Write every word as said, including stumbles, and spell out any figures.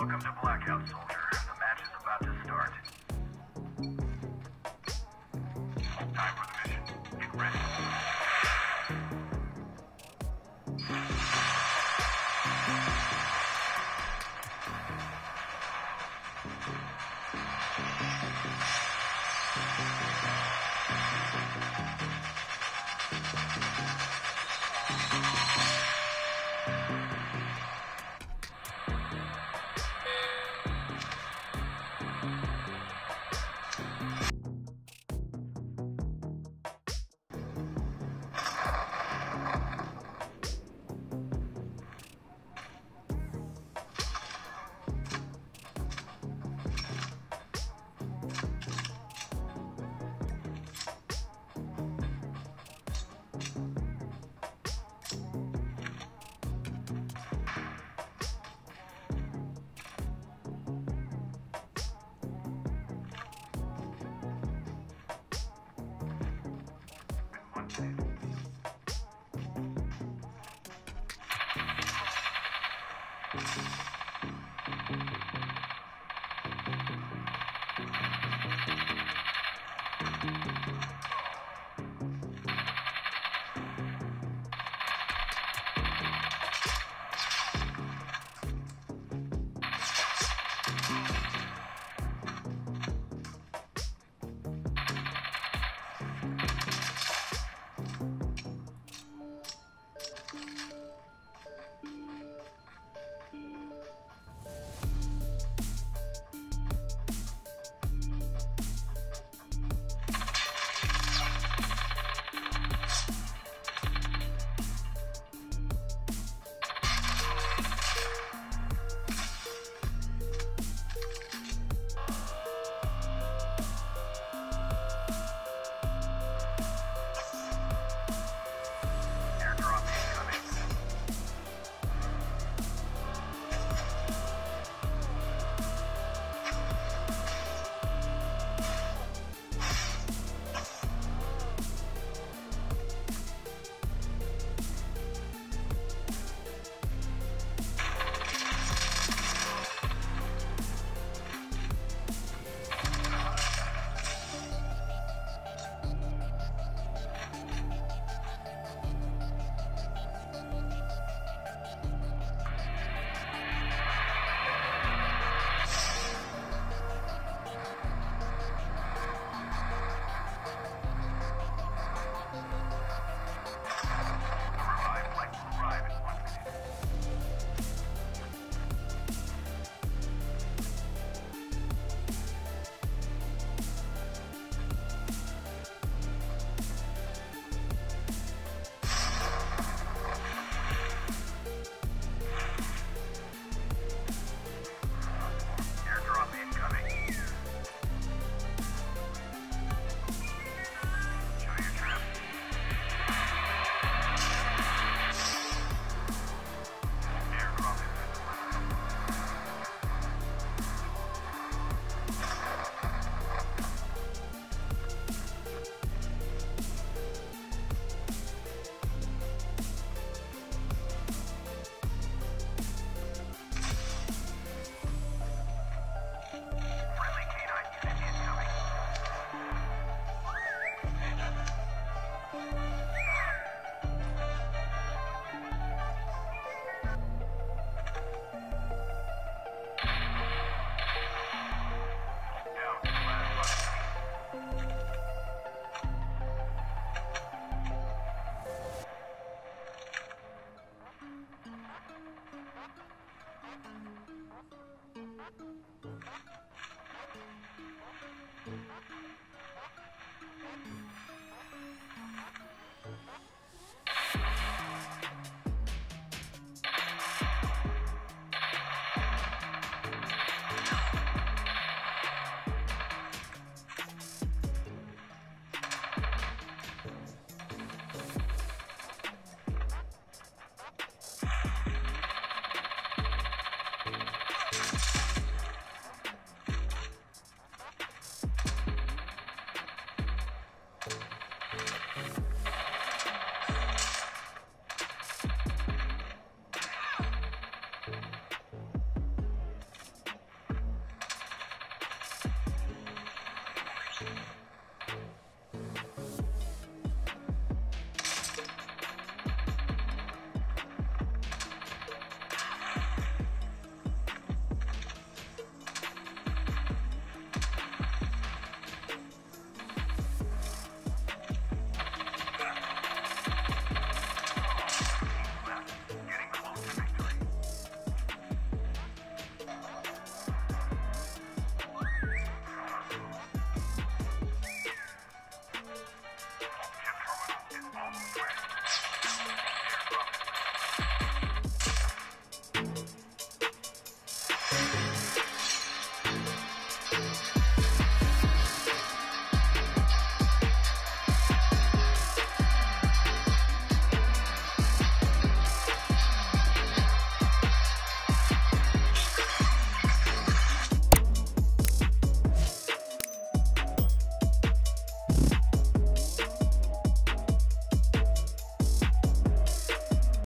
Welcome to Blackout, soldier. The match is about to start. Time for the mission. Get ready. Thank you.